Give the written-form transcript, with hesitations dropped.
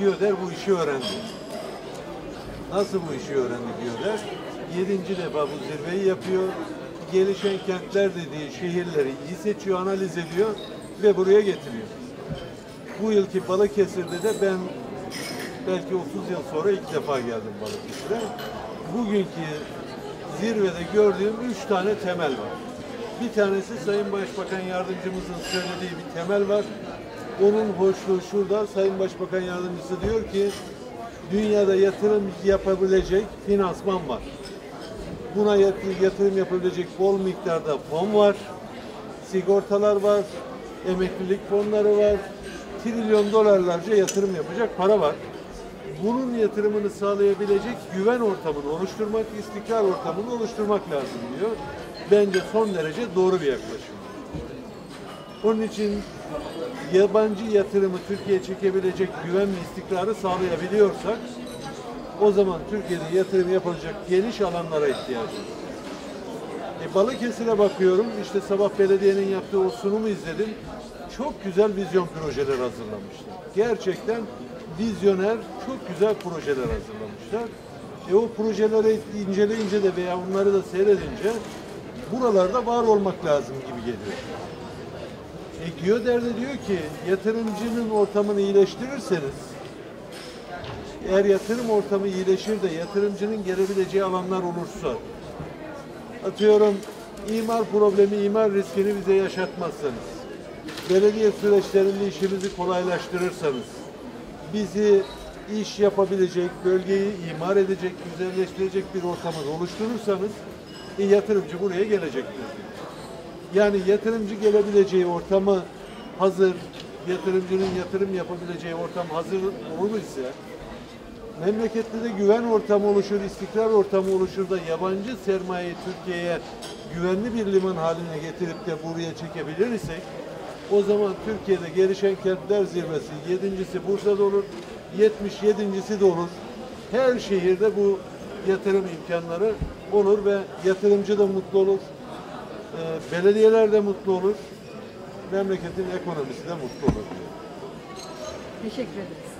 diyor der, bu işi öğrendik. Nasıl bu işi öğrendik diyor der. 7. defa bu zirveyi yapıyor. Gelişen kentler dediği şehirleri iyi seçiyor, analiz ediyor ve buraya getiriyor. Bu yılki Balıkesir'de de ben belki 30 yıl sonra ilk defa geldim Balıkesir'e. Bugünkü zirvede gördüğüm 3 tane temel var. Bir tanesi Sayın Başbakan Yardımcımızın söylediği bir temel var. Onun hoşluğu şurada. Sayın Başbakan Yardımcısı diyor ki dünyada yatırım yapabilecek finansman var. Buna yatırım yapabilecek bol miktarda fon var. Sigortalar var. Emeklilik fonları var. Trilyon dolarlarca yatırım yapacak para var. Bunun yatırımını sağlayabilecek güven ortamını oluşturmak, istikrar ortamını oluşturmak lazım diyor. Bence son derece doğru bir yaklaşım. Onun için yabancı yatırımı Türkiye'ye çekebilecek güven ve istikrarı sağlayabiliyorsak o zaman Türkiye'de yatırım yapılacak geniş alanlara ihtiyacımız var. Balıkesir'e bakıyorum, işte sabah belediyenin yaptığı o sunumu izledim. Çok güzel vizyon projeler hazırlamışlar. Gerçekten vizyoner, çok güzel projeler hazırlamışlar. O projeleri inceleyince de veya onları da seyredince buralarda var olmak lazım gibi geliyor. Göder de diyor ki yatırımcının ortamını iyileştirirseniz, eğer yatırım ortamı iyileşir de yatırımcının gelebileceği alanlar olursa, atıyorum imar problemi, imar riskini bize yaşatmazsanız, belediye süreçlerinde işimizi kolaylaştırırsanız, bizi iş yapabilecek, bölgeyi imar edecek, güzelleştirecek bir ortamı oluşturursanız yatırımcı buraya gelecektir. Yani yatırımcı gelebileceği ortamı hazır, yatırımcının yatırım yapabileceği ortam hazır olursa, memlekette de güven ortamı oluşur, istikrar ortamı oluşur da yabancı sermayeyi Türkiye'ye güvenli bir liman haline getirip de buraya çekebilirsek, o zaman Türkiye'de gelişen kentler zirvesi 7.'si Bursa'da olur, 77.'si de olur. Her şehirde bu yatırım imkanları olur ve yatırımcı da mutlu olur. Belediyeler de mutlu olur, memleketin ekonomisi de mutlu olur diyor. Teşekkür ederiz.